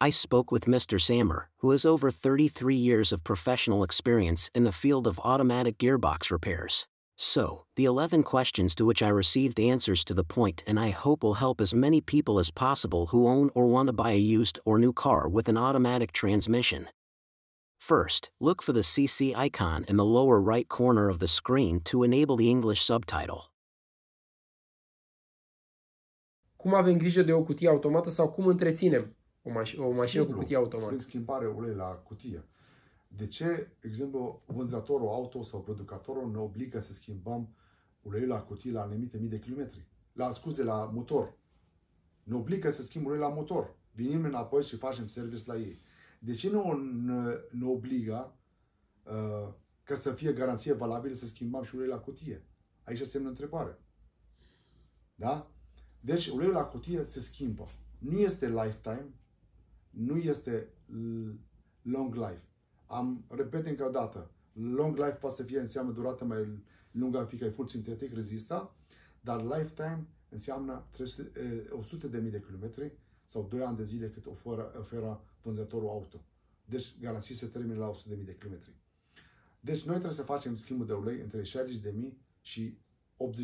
I spoke with Mr. Samer, who has over 33 years of professional experience in the field of automatic gearbox repairs. So, the 11 questions to which I received answers to the point, and I hope will help as many people as possible who own or want to buy a used or new car with an automatic transmission. First, look for the CC icon in the lower right corner of the screen to enable the English subtitle. Cum avem grijă de o cutie automată sau cum întreținem o mașină cu cutie automată? Prin schimbare ulei la cutie. De ce, exemplu, vânzătorul auto sau producătorul ne obligă să schimbăm uleiul la cutie la anumite mii de kilometri? La motor. Ne obligă să schimbăm uleiul la motor. Venim înapoi și facem service la ei. De ce nu ne obligă ca să fie garanție valabilă să schimbăm și uleiul la cutie? Aici semnul întrebare. Da? Deci uleiul la cutie se schimbă. Nu este lifetime, nu este long life. Repet încă o dată, long life poate să fie înseamnă durată mai lungă, fiindcă e full sintetic, rezista, dar lifetime înseamnă 100.000 de kilometri sau 2 ani de zile cât oferă vânzătorul auto. Deci garanții se termină la 100.000 de kilometri. Deci noi trebuie să facem schimbul de ulei între 60.000 și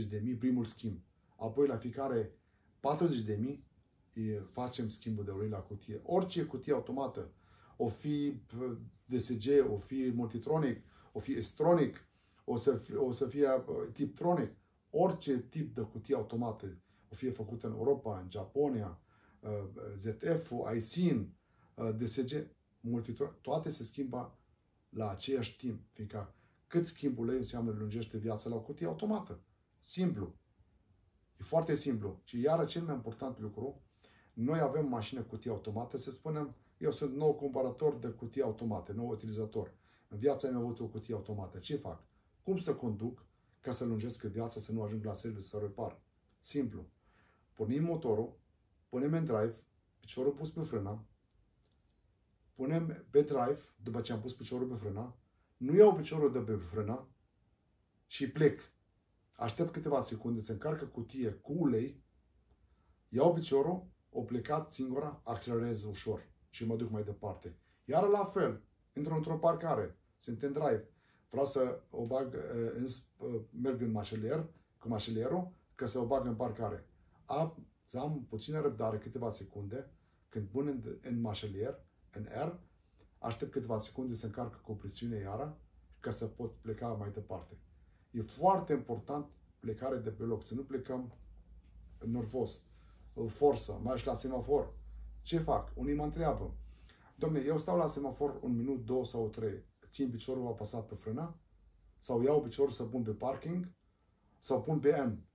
80.000 primul schimb. Apoi la fiecare 40.000 facem schimbul de ulei la cutie. Orice cutie automată, o fi DSG, o fi Multitronic, o fi Aistronic, o să fie Tiptronic, orice tip de cutie automată, o fie făcută în Europa, în Japonia, ZF, Aisin, DSG, Multitronic, toate se schimbă la aceeași timp, fiindcă cât schimbul ei înseamnă lungește viața la o cutie automată. Simplu. E foarte simplu. Și iară cel mai important lucru, noi avem mașină cutie automată, să spunem, eu sunt nou cumpărător de cutii automate, nou utilizator. În viața mea am avut o cutie automată. Ce fac? Cum să conduc ca să lungesc viața, să nu ajung la service, să repar? Simplu. Punem motorul, punem în drive, piciorul pus pe frână, punem pe drive, după ce am pus piciorul pe frână, nu iau piciorul de pe frână și plec. Aștept câteva secunde, se încarcă cutie cu ulei, iau piciorul, o plecat singura, accelerez ușor și mă duc mai departe. Iar la fel, intru într-o parcare, sunt în drive, vreau să o bag, merg în mașelier, cu mașelierul, ca să o bag în parcare. Să am puțină răbdare, câteva secunde, când pun în mașelier, în R, aștept câteva secunde să încarc cu presiune iară, ca să pot pleca mai departe. E foarte important plecare de pe loc, să nu plecăm nervos, forță, mai și la semafor. Ce fac? Unii mă întreabă, dom'le, eu stau la semafor un minut, două sau trei, țin piciorul apăsat pe frână, sau iau piciorul să pun pe parking, sau pun pe N.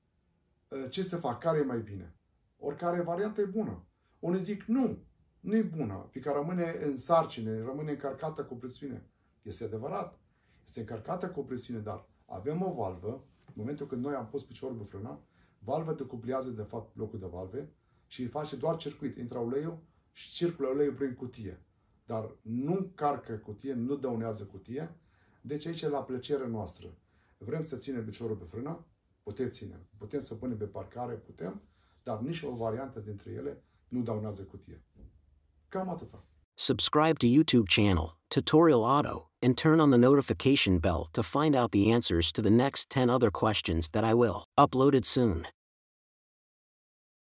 Ce să fac? Care e mai bine? Oricare variantă e bună. Unii zic, nu e bună, fiindcă rămâne în sarcine, rămâne încărcată cu presiune. Este adevărat, este încărcată cu presiune, dar avem o valvă, în momentul când noi am pus piciorul pe frână, valva decupliază de fapt locul de valve, și face doar circuit, intră uleiul și circulă uleiul prin cutie. Dar nu carcă cutie, nu dăunează cutie, deci aici e la plăcerea noastră. Vrem să ținem piciorul pe frână? Putem ține. Putem să punem pe parcare? Putem, dar nici o variantă dintre ele nu dăunează cutie. Cam atâta. Subscribe to YouTube channel, Tutoriale Auto, and turn on the notification bell to find out the answers to the next 10 other questions that I will upload soon.